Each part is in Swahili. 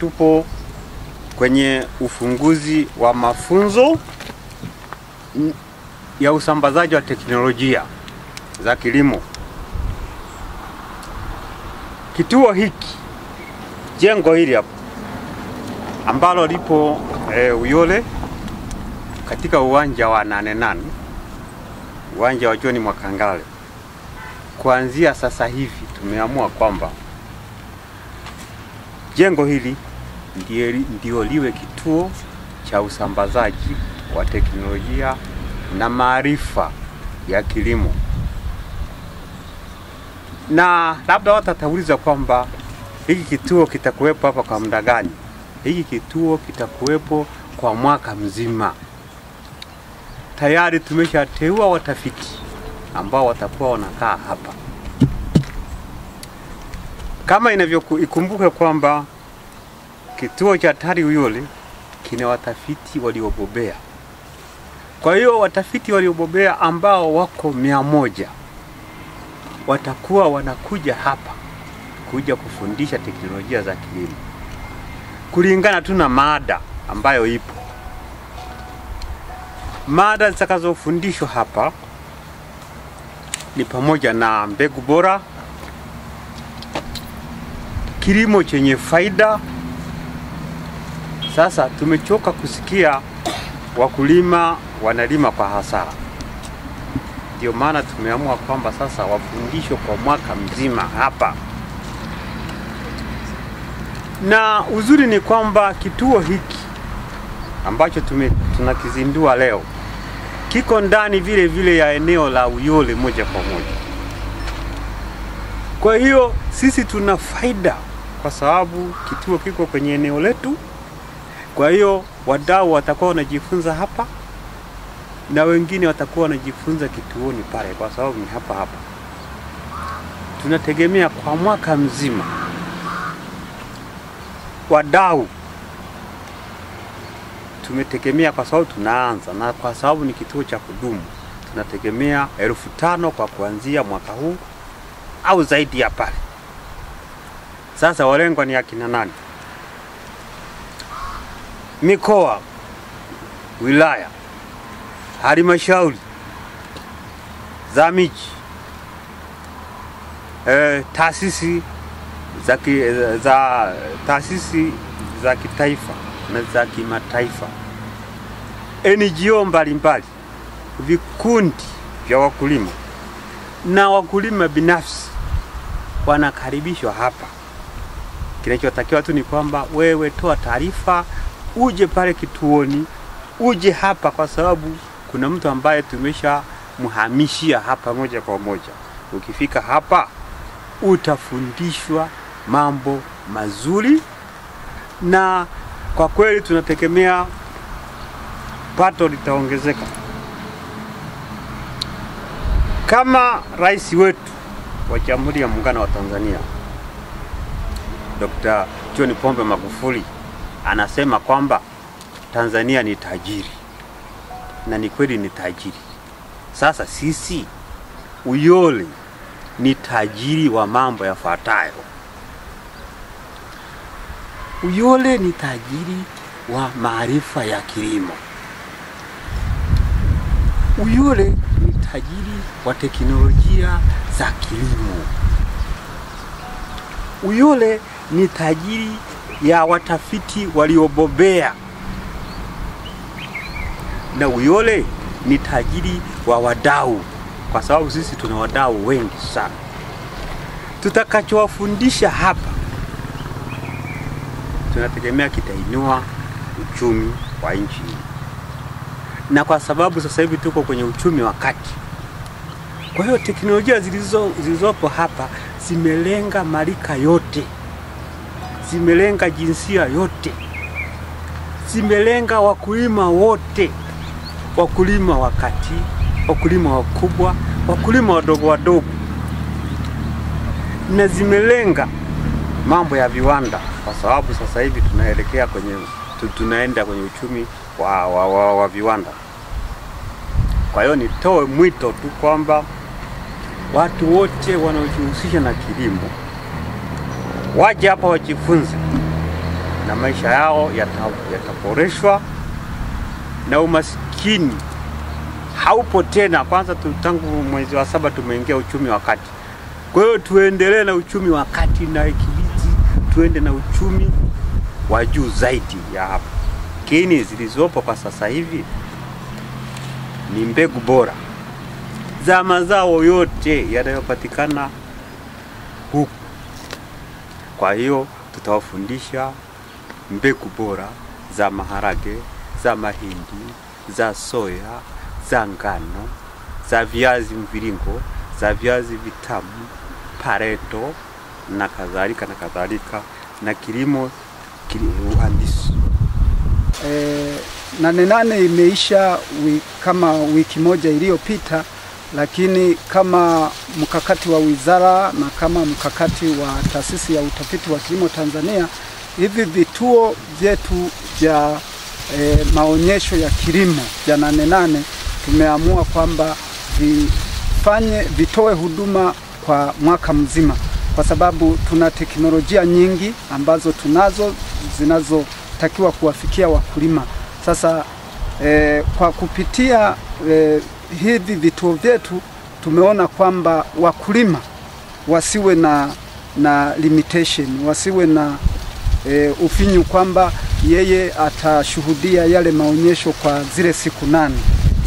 Tupo kwenye ufunguzi wa mafunzo ya usambazaji wa teknolojia za kilimo. Kituo hiki, jengo hili hapa, ambalo lipo Uyole katika uwanja wa 88, uwanja wa John Mwakangale. Kuanzia sasa hivi tumeamua kwamba jengo hili ndio liwe kituo cha usambazaji wa teknolojia na maarifa ya kilimo. Na labda watauliza kwamba hiki kituo kitakuwepo hapa kwa muda gani? Hiki kituo kitakuwepo kwa mwaka mzima. Tayari tumeshateua watafiti ambao watakuwa wanakaa hapa. Kama inavyokumbuka kwamba kituo cha TARI Uyole kina watafiti waliobobea. Kwa hiyo watafiti waliobobea ambao wako 100 watakuwa wanakuja hapa kuja kufundisha teknolojia za kilimo, kulingana tu na mada ambayo ipo. Mada zitakazofundishwa hapa ni pamoja na mbegu bora, kilimo chenye faida. Sasa tumechoka kusikia wakulima wanalima kwa hasara. Ndio maana tumeamua kwamba sasa wafundishwe kwa mwaka mzima hapa. Na uzuri ni kwamba kituo hiki ambacho tunakizindua leo kiko ndani vile vile ya eneo la Uyole moja kwa moja. Kwa hiyo sisi tuna faida kwa sababu kituo kiko kwenye eneo letu. Kwa hiyo wadau watakuwa wanajifunza hapa na wengine watakuwa wanajifunza kituoni pale, kwa sababu ni hapa hapa. Tunategemea kwa mwaka mzima wadau tumetegemea, kwa sababu tunaanza na kwa sababu ni kituo cha kudumu, tunategemea 5,000 kwa kuanzia mwaka huu au zaidi ya pale. Sasa walengwa ni akina nani? Mikoa, wilaya, halmashauri za miji, taasisi za kitaifa na za kimataifa, NGO mbalimbali, vikundi vya wakulima na wakulima binafsi wanakaribishwa hapa. Kinachotakiwa tu ni kwamba wewe toa taarifa, uje pale kituoni, uje hapa, kwa sababu kuna mtu ambaye tumeshamhamishia hapa moja kwa moja. Ukifika hapa utafundishwa mambo mazuri, na kwa kweli tunategemea pato litaongezeka. Kama Rais wetu wa Jamhuri ya Muungano wa Tanzania Dr. John Pombe Magufuli anasema kwamba Tanzania ni tajiri, na ni kweli ni tajiri. Sasa sisi Uyole ni tajiri wa mambo yafuatayo. Uyole ni tajiri wa maarifa ya kilimo. Uyole ni tajiri wa teknolojia za kilimo. Uyole ni tajiri ya watafiti waliobobea. Na Uyole ni tajiri wa wadau, kwa sababu sisi tuna wadau wengi sana. Tutakachowafundisha hapa tunategemea kitainua uchumi wa nchi. Na kwa sababu sasa hivi tuko kwenye uchumi wa kati, kwa hiyo teknolojia zilizopo hapa zimelenga marika yote, zimelenga jinsia yote, zimelenga wakulima wote, wakulima wakati, wakulima wakubwa, wakulima wadogo wadogo, na zimelenga mambo ya viwanda, kwa sababu sasa hivi tunaelekea kwenye uchumi wa viwanda. Kwa hiyo nitoe mwito tu kwamba watu wote wanaojihusisha na kilimo waje hapa wajifunze, na maisha yao yataboreshwa na umaskini haupo tena. Kwanza tangu mwezi wa 7 tumeingia uchumi wa kati. Kwa hiyo tuendelee na uchumi wa kati na Kibiti, tuende na uchumi wa juu zaidi ya hapa. Kini zilizopo kwa sasa hivi ni mbegu bora za mazao yote yanayopatikana huku. Kwa hiyo tutawafundisha mbegu bora za maharage, za mahindi, za soya, za ngano, za viazi mviringo, za viazi vitamu, pareto na kadhalika na kadhalika, na kilimo uhandisi. Nane imeisha kama wiki moja iliyopita, lakini kama mkakati wa wizara na kama mkakati wa taasisi ya utafiti wa kilimo Tanzania, hivi vituo vyetu vya maonyesho ya kilimo ya 8 tumeamua kwamba vitoe huduma kwa mwaka mzima, kwa sababu tuna teknolojia nyingi ambazo tunazo zinazotakiwa kuwafikia wakulima. Sasa kwa kupitia hivi vituo vyetu tumeona kwamba wakulima wasiwe na limitation, wasiwe na ufinyu kwamba yeye atashuhudia yale maonyesho kwa zile siku 8.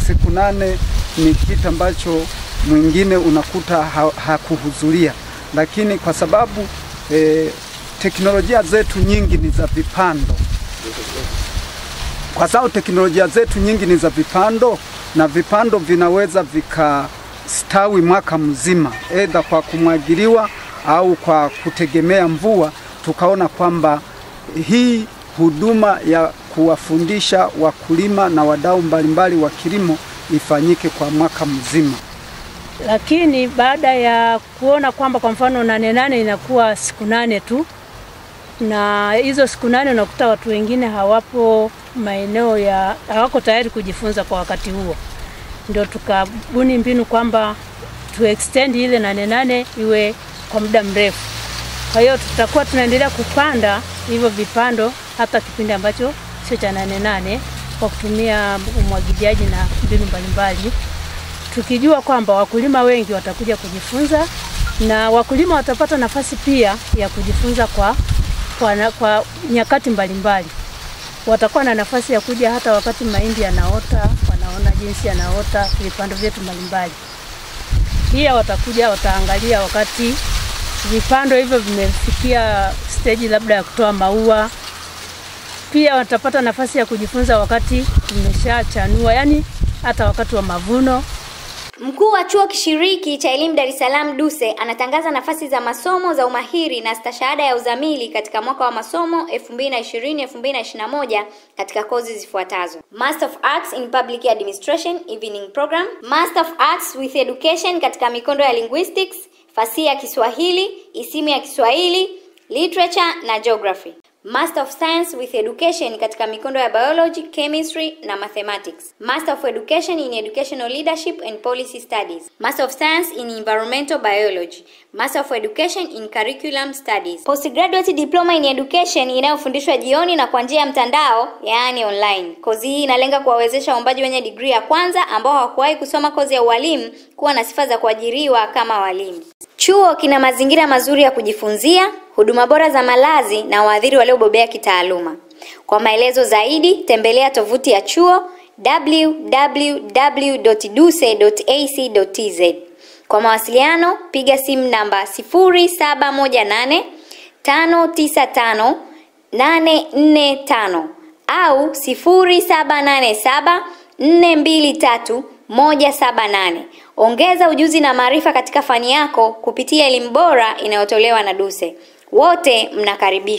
Siku 8 ni kitu ambacho mwingine unakuta hakuhudhuria, lakini kwa sababu teknolojia zetu nyingi ni za vipando. Kwa sababu teknolojia zetu nyingi ni za vipando, na vipando vinaweza vikastawi mwaka mzima aidha kwa kumwagiliwa au kwa kutegemea mvua, tukaona kwamba hii huduma ya kuwafundisha wakulima na wadau mbalimbali wa kilimo ifanyike kwa mwaka mzima. Lakini baada ya kuona kwamba kwa mfano 8 inakuwa siku 8 tu, na hizo siku 8 unakuta watu wengine hawapo maeneo ya hawako tayari kujifunza kwa wakati huo, ndio tukabuni mbinu kwamba tu extend ile 8 iwe kwa muda mrefu. Kwa hiyo tutakuwa tunaendelea kupanda hivyo vipando hata kipindi ambacho sio cha 8 kwa kutumia umwagiliaji na mbinu mbalimbali, tukijua kwamba wakulima wengi watakuja kujifunza na wakulima watapata nafasi pia ya kujifunza kwa nyakati mbalimbali. Watakuwa na nafasi ya kuja hata wakati mahindi yanaota, wanaona jinsi yanaota vipando vyetu mbalimbali. Pia watakuja wataangalia wakati vipando hivyo vimefikia stage labda ya kutoa maua. Pia watapata nafasi ya kujifunza wakati vimeshachanua, yani hata wakati wa mavuno. Mkuu wa Chuo Kishiriki cha Elimu Dar es Salaam Duse anatangaza nafasi za masomo za umahiri na stashahada ya uzamili katika mwaka wa masomo 2020-2021 katika kozi zifuatazo: Master of Arts in Public Administration Evening Program, Master of Arts with Education katika mikondo ya Linguistics, Fasihi ya Kiswahili, Isimu ya Kiswahili, Literature na Geography, Master of Science with Education katika mikondo ya Biology, Chemistry na Mathematics, Master of Education in Educational Leadership and Policy Studies, Master of Science in Environmental Biology, Master of Education in Curriculum Studies, Postgraduate Diploma in Education inayofundishwa jioni na kwa njia ya mtandao, yaani online. Kozi hii inalenga kuwawezesha waombaji wenye degree ya kwanza ambao hawakuwahi kusoma kozi ya walimu kuwa na sifa za kuajiriwa kama walimu. Chuo kina mazingira mazuri ya kujifunzia, huduma bora za malazi na waadhiri waliobobea kitaaluma. Kwa maelezo zaidi tembelea tovuti ya chuo www.duse.ac.tz. Kwa mawasiliano piga simu namba 0718 595 845 au 0787 423 178. Ongeza ujuzi na maarifa katika fani yako kupitia elimu bora inayotolewa na Duse. Wote mnakaribishwa.